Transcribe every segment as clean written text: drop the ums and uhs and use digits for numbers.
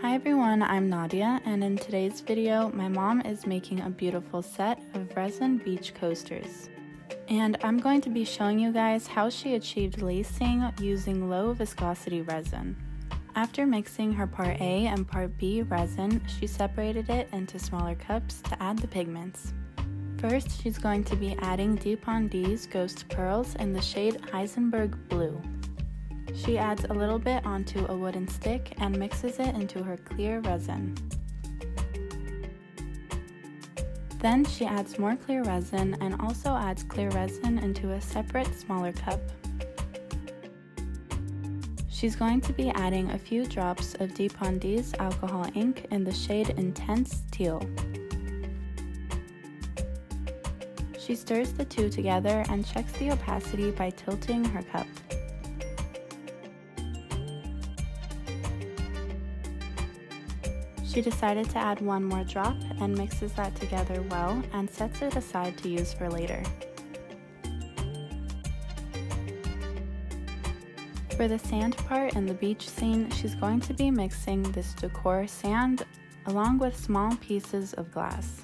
Hi everyone, I'm Nadia, and in today's video, my mom is making a beautiful set of resin beach coasters. And I'm going to be showing you guys how she achieved lacing using low viscosity resin. After mixing her part A and part B resin, she separated it into smaller cups to add the pigments. First, she's going to be adding DuPont's Ghost Pearls in the shade Heisenberg Blue. She adds a little bit onto a wooden stick and mixes it into her clear resin. Then she adds more clear resin and also adds clear resin into a separate smaller cup. She's going to be adding a few drops of DuPont's Alcohol Ink in the shade Intense Teal. She stirs the two together and checks the opacity by tilting her cup. She decided to add one more drop and mixes that together well and sets it aside to use for later. For the sand part in the beach scene, she's going to be mixing this decor sand along with small pieces of glass.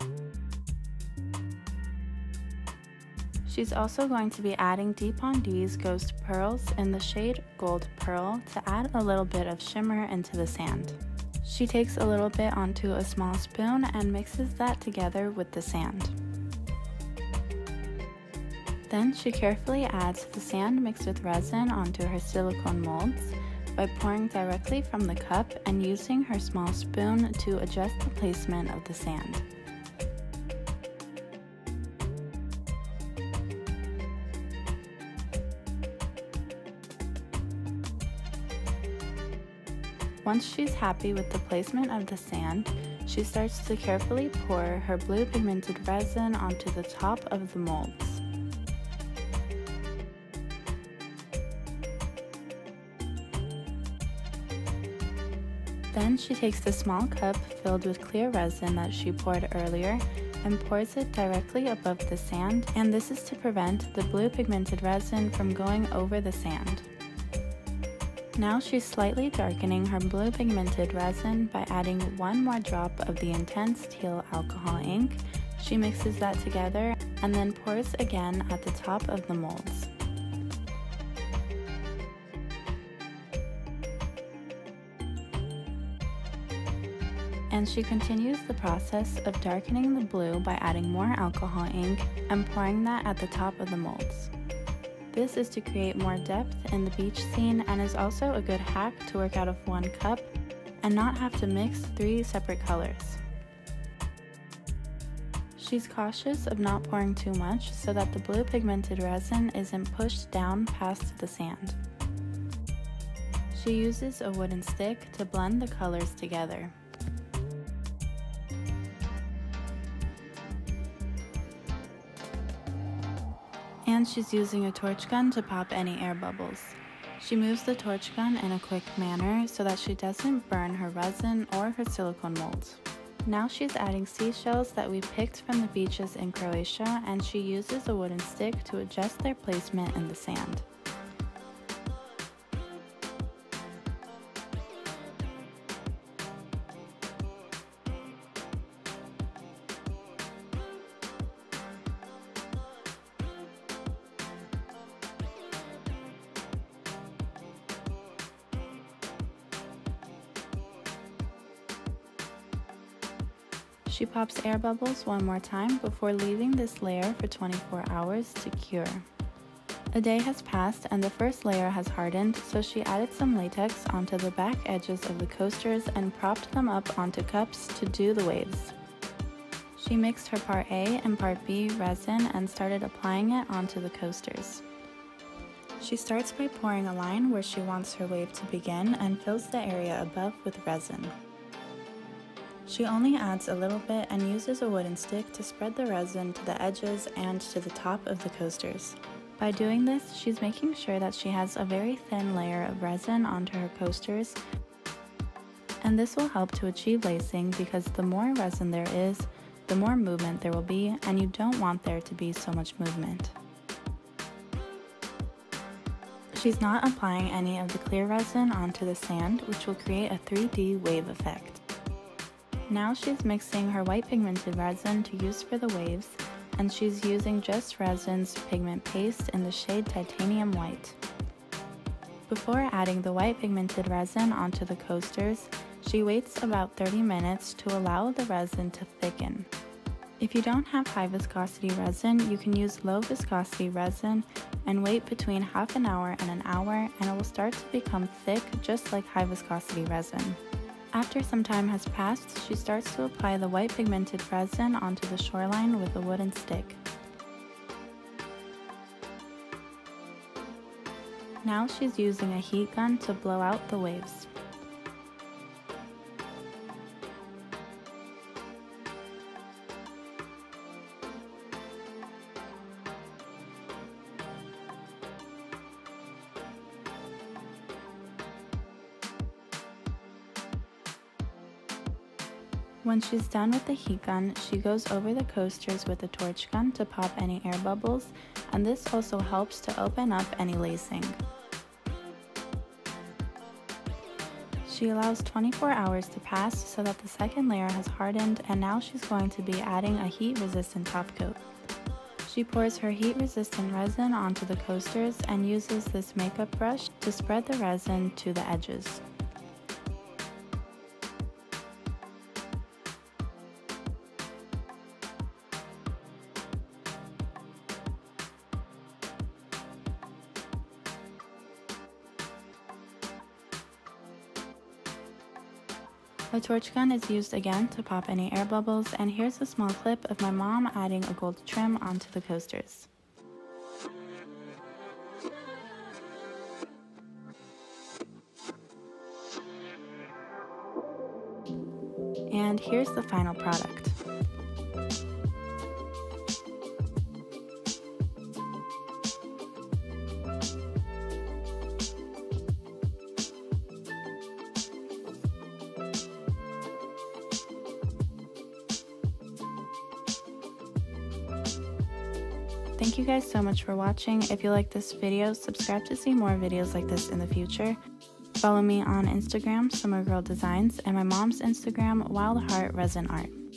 She's also going to be adding DuPont's Ghost Pearls in the shade Gold Pearl to add a little bit of shimmer into the sand. She takes a little bit onto a small spoon and mixes that together with the sand. Then she carefully adds the sand mixed with resin onto her silicone molds by pouring directly from the cup and using her small spoon to adjust the placement of the sand. Once she's happy with the placement of the sand, she starts to carefully pour her blue pigmented resin onto the top of the molds. Then she takes the small cup filled with clear resin that she poured earlier and pours it directly above the sand, and this is to prevent the blue pigmented resin from going over the sand. Now she's slightly darkening her blue pigmented resin by adding one more drop of the Intense Teal Alcohol Ink. She mixes that together and then pours again at the top of the molds. And she continues the process of darkening the blue by adding more alcohol ink and pouring that at the top of the molds. This is to create more depth in the beach scene and is also a good hack to work out of one cup and not have to mix three separate colors. She's cautious of not pouring too much so that the blue pigmented resin isn't pushed down past the sand. She uses a wooden stick to blend the colors together. And she's using a torch gun to pop any air bubbles. She moves the torch gun in a quick manner so that she doesn't burn her resin or her silicone molds. Now she's adding seashells that we picked from the beaches in Croatia, and she uses a wooden stick to adjust their placement in the sand. She pops air bubbles one more time before leaving this layer for 24 hours to cure. A day has passed and the first layer has hardened, so she added some latex onto the back edges of the coasters and propped them up onto cups to do the waves. She mixed her part A and part B resin and started applying it onto the coasters. She starts by pouring a line where she wants her wave to begin and fills the area above with resin. She only adds a little bit and uses a wooden stick to spread the resin to the edges and to the top of the coasters. By doing this, she's making sure that she has a very thin layer of resin onto her coasters and this will help to achieve lacing because the more resin there is, the more movement there will be, and you don't want there to be so much movement. She's not applying any of the clear resin onto the sand, which will create a 3D wave effect. Now she's mixing her white pigmented resin to use for the waves, and she's using Just Resin's Pigment Paste in the shade Titanium White. Before adding the white pigmented resin onto the coasters, she waits about 30 minutes to allow the resin to thicken. If you don't have high viscosity resin, you can use low viscosity resin and wait between half an hour and an hour, and it will start to become thick just like high viscosity resin. After some time has passed, she starts to apply the white pigmented resin onto the shoreline with a wooden stick. Now she's using a heat gun to blow out the waves. When she's done with the heat gun, she goes over the coasters with a torch gun to pop any air bubbles, and this also helps to open up any lacing. She allows 24 hours to pass so that the second layer has hardened, and now she's going to be adding a heat-resistant top coat. She pours her heat-resistant resin onto the coasters and uses this makeup brush to spread the resin to the edges. A torch gun is used again to pop any air bubbles, and here's a small clip of my mom adding a gold trim onto the coasters. And here's the final product. Thank you guys so much for watching. If you like this video, subscribe to see more videos like this in the future. Follow me on Instagram, Summer Girl Designs, and my mom's Instagram, Wild Heart Resin Art.